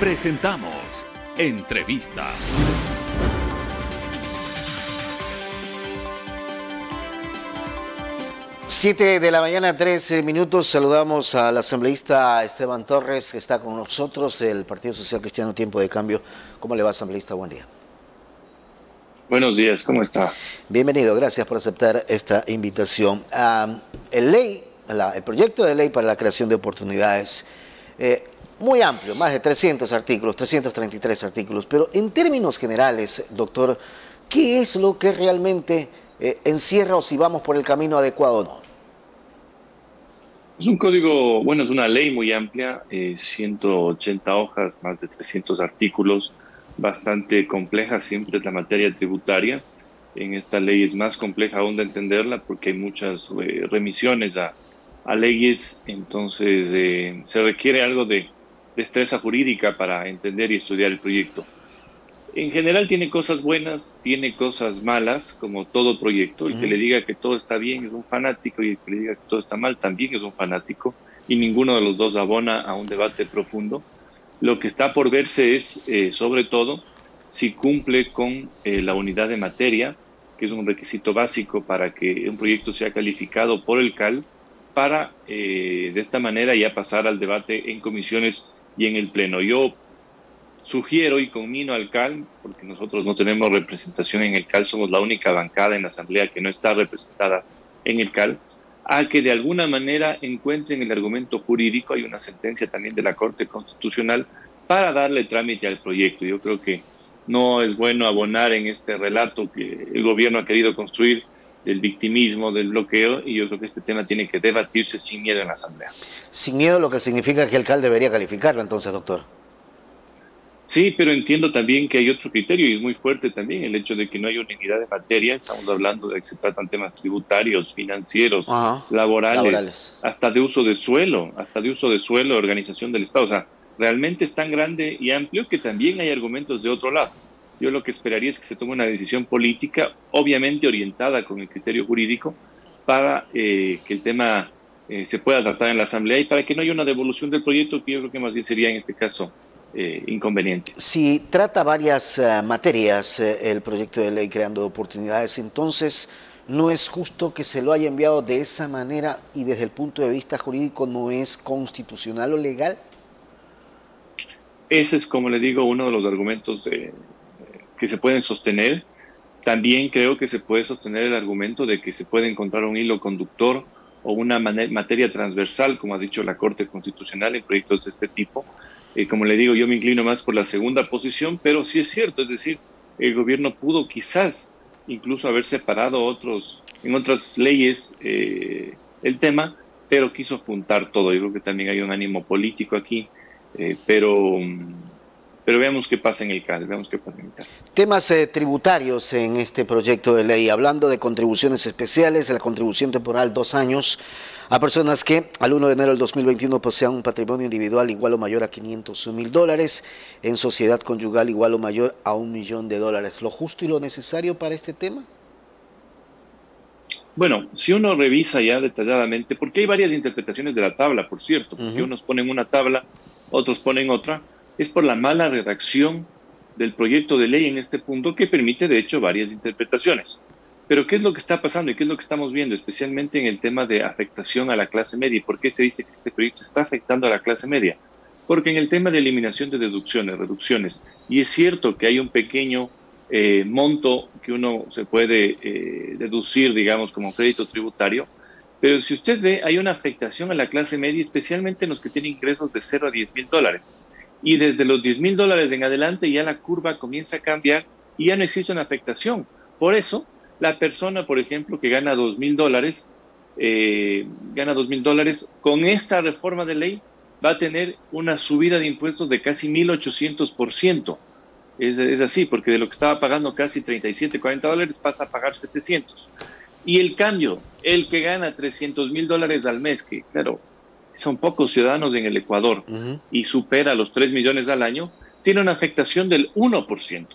Presentamos Entrevista. Siete de la mañana, 3 minutos. Saludamos al asambleísta Esteban Torres, que está con nosotros del Partido Social Cristiano Tiempo de Cambio. ¿Cómo le va, asambleísta? Buen día. Buenos días, ¿cómo está? Bienvenido, gracias por aceptar esta invitación. El proyecto de ley para la creación de oportunidades, muy amplio, más de 300 artículos, 333 artículos, pero en términos generales, doctor, ¿qué es lo que realmente encierra o si vamos por el camino adecuado o no? Es un código, bueno, es una ley muy amplia, 180 hojas, más de 300 artículos, bastante compleja siempre es la materia tributaria. En esta ley es más compleja aún de entenderla porque hay muchas remisiones a leyes, entonces se requiere algo de destreza jurídica para entender y estudiar el proyecto. En general tiene cosas buenas, tiene cosas malas, como todo proyecto. El que le diga que todo está bien es un fanático y el que le diga que todo está mal también es un fanático, y ninguno de los dos abona a un debate profundo. Lo que está por verse es, sobre todo, si cumple con la unidad de materia, que es un requisito básico para que un proyecto sea calificado por el CAL, para de esta manera ya pasar al debate en comisiones y en el Pleno. Yo sugiero y conmino al CAL, porque nosotros no tenemos representación en el CAL, somos la única bancada en la Asamblea que no está representada en el CAL, a que de alguna manera encuentren el argumento jurídico. Hay una sentencia también de la Corte Constitucional para darle trámite al proyecto. Yo creo que no es bueno abonar en este relato que el gobierno ha querido construir del victimismo, del bloqueo, y yo creo que este tema tiene que debatirse sin miedo en la Asamblea. Sin miedo, lo que significa que el CAL debería calificarlo entonces, doctor. Sí, pero entiendo también que hay otro criterio, y es muy fuerte también el hecho de que no hay unidad de materia. Estamos hablando de que se tratan temas tributarios, financieros, laborales, hasta de uso de suelo, organización del Estado. O sea, realmente es tan grande y amplio que también hay argumentos de otro lado. Yo lo que esperaría es que se tome una decisión política, obviamente orientada con el criterio jurídico, para que el tema se pueda tratar en la Asamblea y para que no haya una devolución del proyecto, que yo creo que más bien sería en este caso inconveniente. Si trata varias materias el proyecto de ley creando oportunidades, entonces no es justo que se lo haya enviado de esa manera, y desde el punto de vista jurídico no es constitucional o legal. Ese es, como le digo, uno de los argumentos que se pueden sostener. También creo que se puede sostener el argumento de que se puede encontrar un hilo conductor o una materia transversal, como ha dicho la Corte Constitucional, en proyectos de este tipo. Como le digo, yo me inclino más por la segunda posición, pero sí es cierto, es decir, el gobierno pudo quizás incluso haber separado en otras leyes el tema, pero quiso apuntar todo. Yo creo que también hay un ánimo político aquí, pero veamos qué pasa en el CAL, veamos qué pasa en el CAL. Temas tributarios en este proyecto de ley, hablando de contribuciones especiales, de la contribución temporal 2 años a personas que al 1 de enero del 2021 posean un patrimonio individual igual o mayor a $500.000, en sociedad conyugal igual o mayor a $1.000.000. ¿Lo justo y lo necesario para este tema? Bueno, si uno revisa ya detalladamente, porque hay varias interpretaciones de la tabla, por cierto, porque unos ponen una tabla, otros ponen otra, es por la mala redacción del proyecto de ley en este punto, que permite de hecho varias interpretaciones. Pero ¿qué es lo que está pasando y qué es lo que estamos viendo, especialmente en el tema de afectación a la clase media? ¿Y por qué se dice que este proyecto está afectando a la clase media? Porque en el tema de eliminación de deducciones, reducciones, y es cierto que hay un pequeño monto que uno se puede deducir, digamos, como crédito tributario, pero si usted ve, hay una afectación a la clase media, especialmente en los que tienen ingresos de $0 a $10.000. Y desde los $10.000 en adelante ya la curva comienza a cambiar y ya no existe una afectación. Por eso, la persona, por ejemplo, que gana $2.000, con esta reforma de ley va a tener una subida de impuestos de casi 1.800%. Es así, porque de lo que estaba pagando casi $37, $40 pasa a pagar $700. Y el cambio, el que gana $300.000 al mes, que claro, son pocos ciudadanos en el Ecuador, y supera los 3 millones al año, tiene una afectación del 1%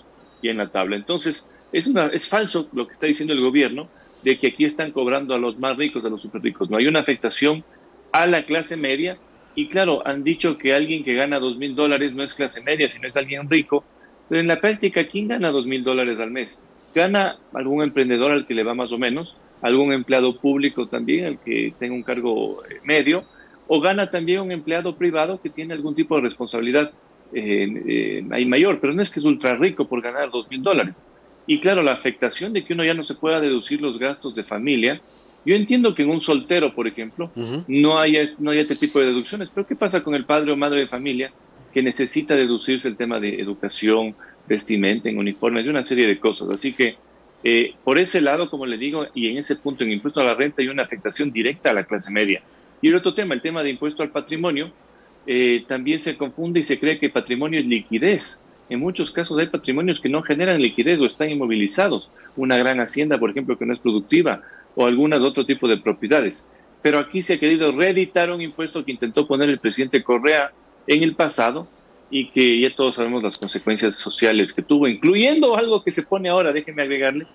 y en la tabla. Entonces, es falso lo que está diciendo el gobierno, de que aquí están cobrando a los más ricos, a los súper ricos. No, hay una afectación a la clase media Y claro, han dicho que alguien que gana $2.000 no es clase media, sino es alguien rico. Pero en la práctica, ¿quién gana $2.000 al mes? Gana algún emprendedor al que le va más o menos, algún empleado público también al que tenga un cargo medio, o gana también un empleado privado que tiene algún tipo de responsabilidad ahí mayor, pero no es que es ultra rico por ganar $2.000. Y claro, la afectación de que uno ya no se pueda deducir los gastos de familia. Yo entiendo que en un soltero, por ejemplo, no haya este tipo de deducciones, pero ¿qué pasa con el padre o madre de familia que necesita deducirse el tema de educación, vestimenta, en uniformes y una serie de cosas? Así que por ese lado, como le digo, y en ese punto en impuesto a la renta hay una afectación directa a la clase media. Y el otro tema, el tema de impuesto al patrimonio, también se confunde y se cree que patrimonio es liquidez. En muchos casos hay patrimonios que no generan liquidez o están inmovilizados. Una gran hacienda, por ejemplo, que no es productiva, o algunas otro tipo de propiedades. Pero aquí se ha querido reeditar un impuesto que intentó poner el presidente Correa en el pasado y que ya todos sabemos las consecuencias sociales que tuvo, incluyendo algo que se pone ahora, déjenme agregarle,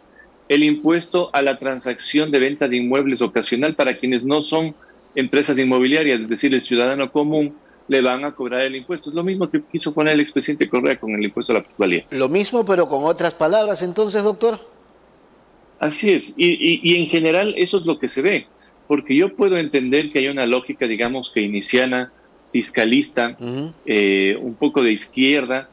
el impuesto a la transacción de venta de inmuebles ocasional para quienes no son empresas inmobiliarias, es decir, el ciudadano común, le van a cobrar el impuesto. Es lo mismo que quiso poner el expresidente Correa con el impuesto a la plusvalía. Lo mismo, pero con otras palabras, entonces, doctor. Así es, y en general eso es lo que se ve, porque yo puedo entender que hay una lógica, digamos, keynesiana, fiscalista, un poco de izquierda,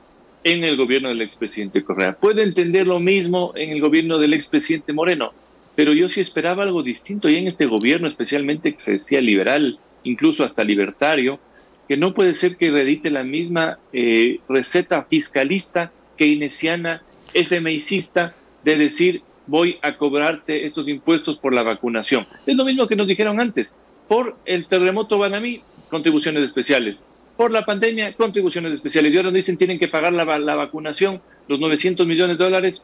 en el gobierno del expresidente Correa. Puedo entender lo mismo en el gobierno del expresidente Moreno, pero yo sí esperaba algo distinto, y en este gobierno especialmente que se decía liberal, incluso hasta libertario, que no puede ser que reedite la misma receta fiscalista, keynesiana, FMIcista, de decir voy a cobrarte estos impuestos por la vacunación. Es lo mismo que nos dijeron antes, por el terremoto Banamí, contribuciones especiales, por la pandemia, contribuciones especiales, y ahora dicen tienen que pagar la vacunación, los $900 millones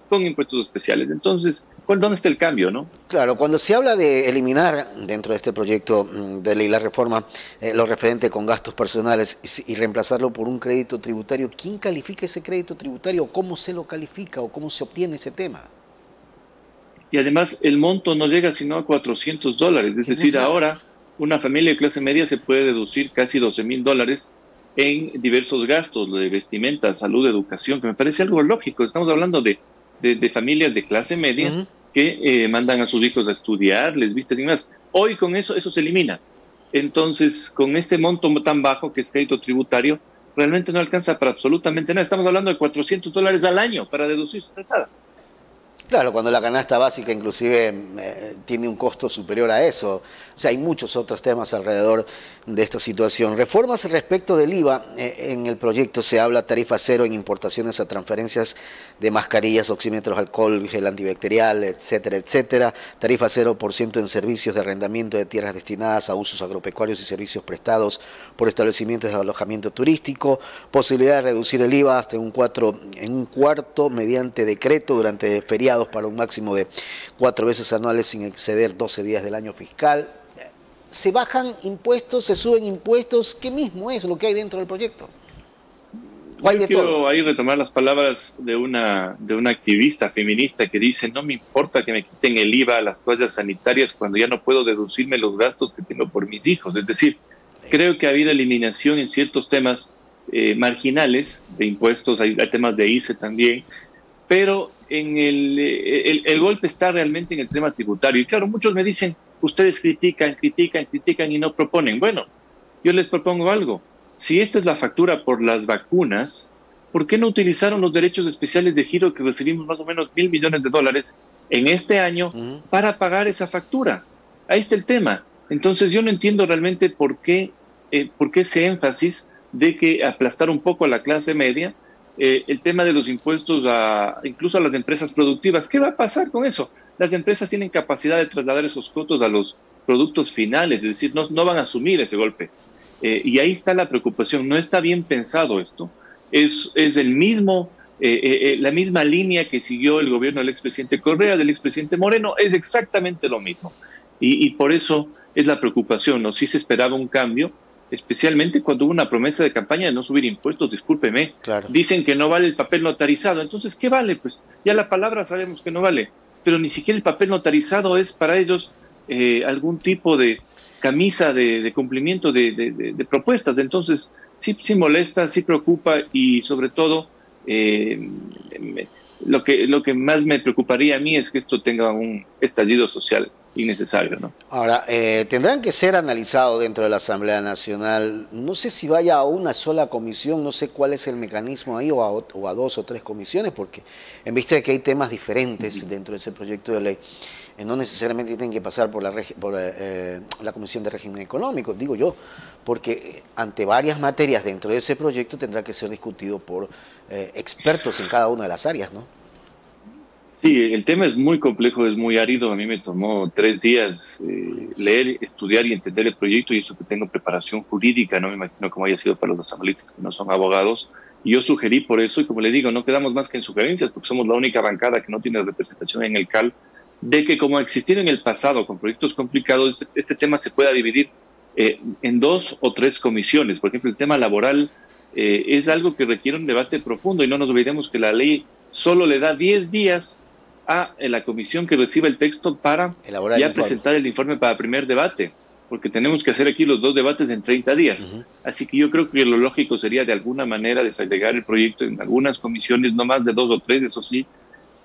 con impuestos especiales. Entonces, ¿dónde está el cambio, no? Claro, cuando se habla de eliminar dentro de este proyecto de ley, la reforma, lo referente con gastos personales y reemplazarlo por un crédito tributario, ¿quién califica ese crédito tributario? ¿Cómo se lo califica o cómo se obtiene ese tema? Y además el monto no llega sino a $400, es decir, ahora una familia de clase media se puede deducir casi $12.000 en diversos gastos, lo de vestimenta, salud, educación, que me parece algo lógico. Estamos hablando de familias de clase media que mandan a sus hijos a estudiar, les visten y más. Hoy con eso se elimina. Entonces, con este monto tan bajo que es crédito tributario, realmente no alcanza para absolutamente nada. Estamos hablando de $400 al año para deducir su tratada. Claro, cuando la canasta básica inclusive tiene un costo superior a eso. O sea, hay muchos otros temas alrededor de esta situación. Reformas respecto del IVA. En el proyecto se habla tarifa cero en importaciones a transferencias de mascarillas, oxímetros, alcohol, gel antibacterial, etcétera, etcétera. Tarifa 0% en servicios de arrendamiento de tierras destinadas a usos agropecuarios y servicios prestados por establecimientos de alojamiento turístico. Posibilidad de reducir el IVA hasta en un cuarto mediante decreto durante feriados para un máximo de 4 veces anuales sin exceder 12 días del año fiscal. ¿Se bajan impuestos? ¿Se suben impuestos? ¿Qué mismo es lo que hay dentro del proyecto? Yo quiero ahí retomar las palabras de una activista feminista que dice, no me importa que me quiten el IVA a las toallas sanitarias cuando ya no puedo deducirme los gastos que tengo por mis hijos. Es decir, creo que ha habido eliminación en ciertos temas marginales de impuestos, hay temas de ICE también, pero en el golpe está realmente en el tema tributario. Y claro, muchos me dicen, ustedes critican y no proponen. Bueno, yo les propongo algo. Si esta es la factura por las vacunas, ¿por qué no utilizaron los derechos especiales de giro que recibimos más o menos $1.000 millones en este año para pagar esa factura? Ahí está el tema. Entonces yo no entiendo realmente por qué ese énfasis de que aplastar un poco a la clase media. El tema de los impuestos incluso a las empresas productivas. ¿Qué va a pasar con eso? Las empresas tienen capacidad de trasladar esos costos a los productos finales, es decir, no van a asumir ese golpe. Y ahí está la preocupación. No está bien pensado esto. Es el mismo, la misma línea que siguió el gobierno del expresidente Correa, del expresidente Moreno, es exactamente lo mismo. Y por eso es la preocupación, ¿no? Sí se esperaba un cambio, especialmente cuando hubo una promesa de campaña de no subir impuestos, discúlpeme, claro. Dicen que no vale el papel notarizado, entonces ¿qué vale? Pues ya la palabra sabemos que no vale, pero ni siquiera el papel notarizado es para ellos algún tipo de camisa de cumplimiento de propuestas. Entonces, sí molesta, sí preocupa, y sobre todo lo que más me preocuparía a mí es que esto tenga un estallido social innecesario, ¿no? Ahora, tendrán que ser analizados dentro de la Asamblea Nacional. No sé si vaya a una sola comisión, no sé cuál es el mecanismo ahí, o a dos o tres comisiones, porque en vista de que hay temas diferentes dentro de ese proyecto de ley, no necesariamente tienen que pasar por la Comisión de Régimen Económico, digo yo, porque ante varias materias dentro de ese proyecto tendrá que ser discutido por expertos en cada una de las áreas, ¿no? Sí, el tema es muy complejo, es muy árido. A mí me tomó 3 días leer, estudiar y entender el proyecto, y eso que tengo preparación jurídica, no me imagino cómo haya sido para los asambleístas que no son abogados. Y yo sugerí por eso, y como le digo, no quedamos más que en sugerencias, porque somos la única bancada que no tiene representación en el CAL, de que como existieron en el pasado con proyectos complicados, este tema se pueda dividir en 2 o 3 comisiones. Por ejemplo, el tema laboral es algo que requiere un debate profundo, y no nos olvidemos que la ley solo le da 10 días a la comisión que reciba el texto para ya presentar el informe para primer debate, porque tenemos que hacer aquí los 2 debates en 30 días. Así que yo creo que lo lógico sería de alguna manera desagregar el proyecto en algunas comisiones, no más de 2 o 3, eso sí,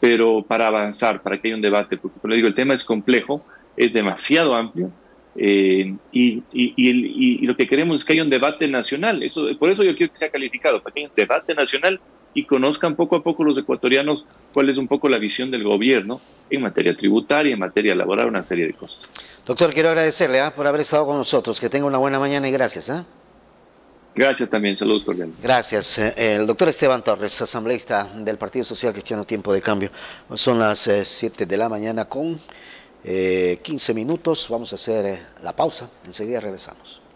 pero para avanzar, para que haya un debate, porque como le digo, el tema es complejo, es demasiado amplio, y lo que queremos es que haya un debate nacional. Eso, por eso yo quiero que sea calificado, para que haya un debate nacional y conozcan poco a poco los ecuatorianos cuál es un poco la visión del gobierno en materia tributaria, en materia laboral, una serie de cosas. Doctor, quiero agradecerle por haber estado con nosotros. Que tenga una buena mañana y gracias. Gracias también, saludos cordiales. Gracias. El doctor Esteban Torres, asambleísta del Partido Social Cristiano Tiempo de Cambio. Son las 7 de la mañana con 15 minutos. Vamos a hacer la pausa. Enseguida regresamos.